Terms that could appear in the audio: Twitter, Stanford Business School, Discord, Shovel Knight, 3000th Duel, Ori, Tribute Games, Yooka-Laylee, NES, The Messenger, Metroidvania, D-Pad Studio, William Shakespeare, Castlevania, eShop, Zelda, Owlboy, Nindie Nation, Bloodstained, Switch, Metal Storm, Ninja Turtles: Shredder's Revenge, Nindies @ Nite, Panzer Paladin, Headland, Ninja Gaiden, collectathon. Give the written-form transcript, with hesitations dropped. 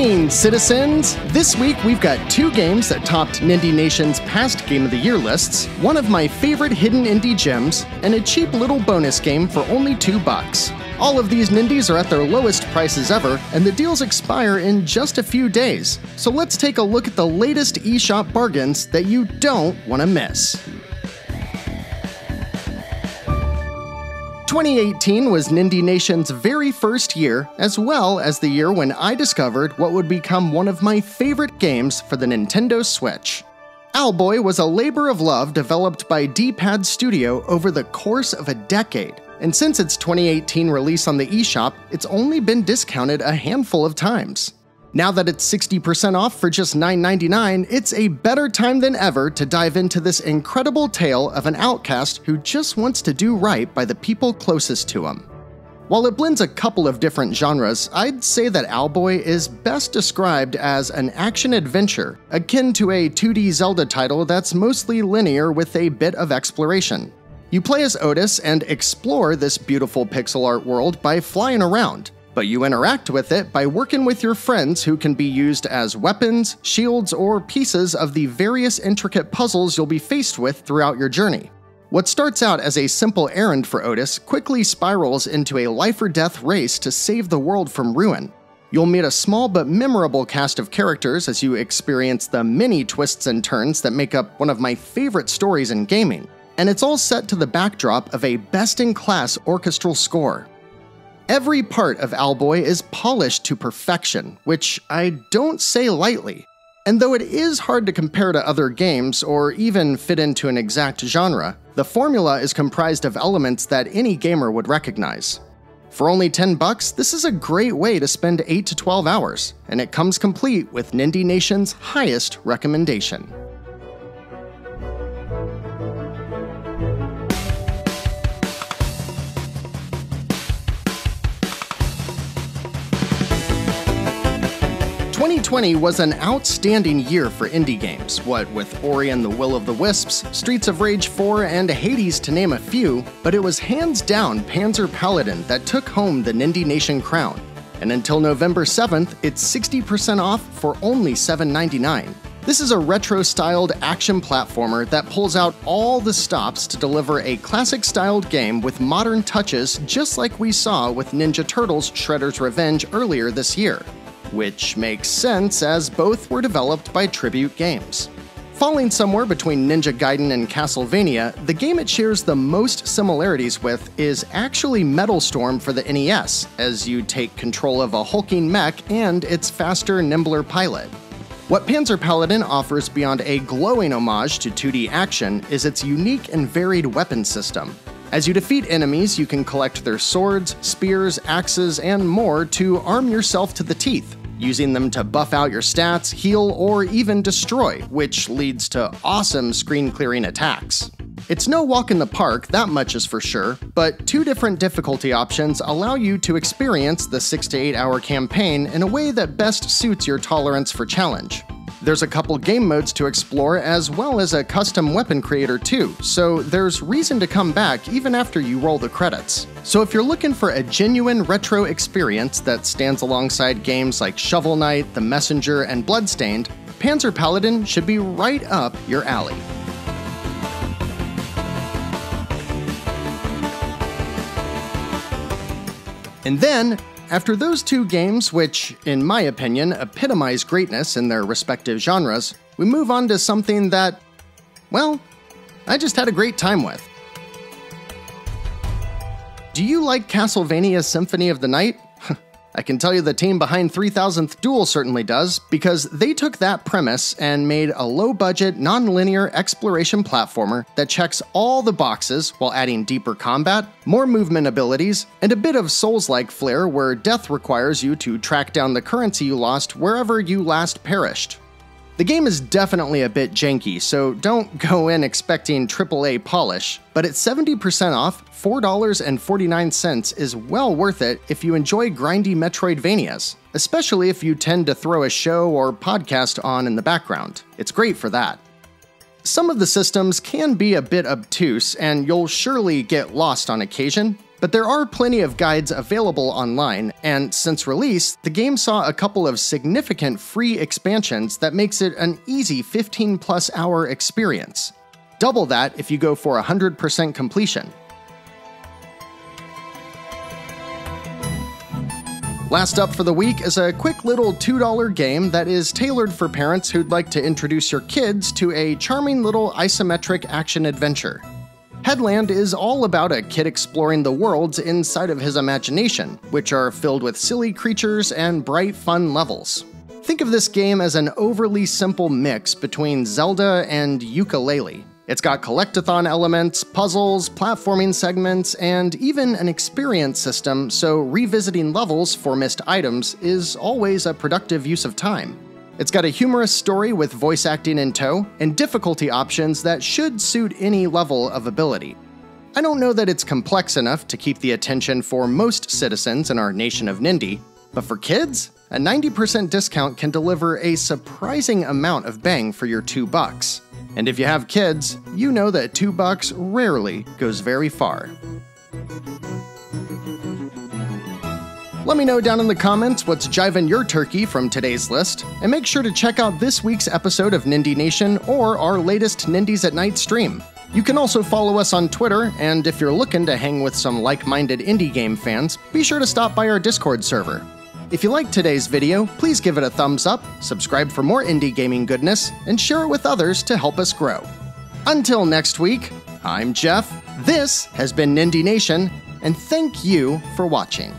Halloween, citizens! This week we've got two games that topped Nindie Nation's past Game of the Year lists, one of my favorite hidden indie gems, and a cheap little bonus game for only $2. All of these Nindies are at their lowest prices ever, and the deals expire in just a few days. So let's take a look at the latest eShop bargains that you don't want to miss. 2018 was Nindie Nation's very first year, as well as the year when I discovered what would become one of my favorite games for the Nintendo Switch. Owlboy was a labor of love developed by D-Pad Studio over the course of a decade, and since its 2018 release on the eShop, it's only been discounted a handful of times. Now that it's 60% off for just $9.99, it's a better time than ever to dive into this incredible tale of an outcast who just wants to do right by the people closest to him. While it blends a couple of different genres, I'd say that Owlboy is best described as an action-adventure, akin to a 2D Zelda title that's mostly linear with a bit of exploration. You play as Otis and explore this beautiful pixel art world by flying around, but you interact with it by working with your friends who can be used as weapons, shields, or pieces of the various intricate puzzles you'll be faced with throughout your journey. What starts out as a simple errand for Otis quickly spirals into a life-or-death race to save the world from ruin. You'll meet a small but memorable cast of characters as you experience the many twists and turns that make up one of my favorite stories in gaming, and it's all set to the backdrop of a best-in-class orchestral score. Every part of Owlboy is polished to perfection, which I don't say lightly. And though it is hard to compare to other games or even fit into an exact genre, the formula is comprised of elements that any gamer would recognize. For only $10, this is a great way to spend 8 to 12 hours, and it comes complete with Nindie Nation's highest recommendation. 2020 was an outstanding year for indie games, what with Ori and the Will of the Wisps, Streets of Rage 4, and Hades to name a few, but it was hands down Panzer Paladin that took home the Nindie Nation crown. And until November 7th, it's 60% off for only $7.99. This is a retro-styled action platformer that pulls out all the stops to deliver a classic-styled game with modern touches just like we saw with Ninja Turtles: Shredder's Revenge earlier this year. Which makes sense as both were developed by Tribute Games. Falling somewhere between Ninja Gaiden and Castlevania, the game it shares the most similarities with is actually Metal Storm for the NES, as you take control of a hulking mech and its faster, nimbler pilot. What Panzer Paladin offers beyond a glowing homage to 2D action is its unique and varied weapon system. As you defeat enemies, you can collect their swords, spears, axes, and more to arm yourself to the teeth, using them to buff out your stats, heal, or even destroy, which leads to awesome screen-clearing attacks. It's no walk in the park, that much is for sure, but two different difficulty options allow you to experience the 6 to 8 hour campaign in a way that best suits your tolerance for challenge. There's a couple game modes to explore as well as a custom weapon creator too, so there's reason to come back even after you roll the credits. So if you're looking for a genuine retro experience that stands alongside games like Shovel Knight, The Messenger, and Bloodstained, Panzer Paladin should be right up your alley. And then, after those two games, which, in my opinion, epitomize greatness in their respective genres, we move on to something that, well, I just had a great time with. Do you like Castlevania Symphony of the Night? I can tell you the team behind 3000th Duel certainly does, because they took that premise and made a low-budget, non-linear exploration platformer that checks all the boxes while adding deeper combat, more movement abilities, and a bit of Souls-like flair where death requires you to track down the currency you lost wherever you last perished. The game is definitely a bit janky, so don't go in expecting AAA polish, but at 70% off, $4.49 is well worth it if you enjoy grindy Metroidvanias, especially if you tend to throw a show or podcast on in the background. It's great for that. Some of the systems can be a bit obtuse, and you'll surely get lost on occasion, but there are plenty of guides available online, and since release, the game saw a couple of significant free expansions that makes it an easy 15+ hour experience. Double that if you go for 100% completion. Last up for the week is a quick little $2 game that is tailored for parents who'd like to introduce your kids to a charming little isometric action-adventure. Headland is all about a kid exploring the worlds inside of his imagination, which are filled with silly creatures and bright, fun levels. Think of this game as an overly simple mix between Zelda and Yooka-Laylee. It's got collectathon elements, puzzles, platforming segments, and even an experience system, so revisiting levels for missed items is always a productive use of time. It's got a humorous story with voice acting in tow, and difficulty options that should suit any level of ability. I don't know that it's complex enough to keep the attention for most citizens in our nation of Nindie, but for kids, a 90% discount can deliver a surprising amount of bang for your $2. And if you have kids, you know that $2 rarely goes very far. Let me know down in the comments what's jiving your turkey from today's list, and make sure to check out this week's episode of Nindie Nation or our latest Nindies at Night stream. You can also follow us on Twitter, and if you're looking to hang with some like-minded indie game fans, be sure to stop by our Discord server. If you liked today's video, please give it a thumbs up, subscribe for more indie gaming goodness, and share it with others to help us grow. Until next week, I'm Jeff, this has been Nindie Nation, and thank you for watching.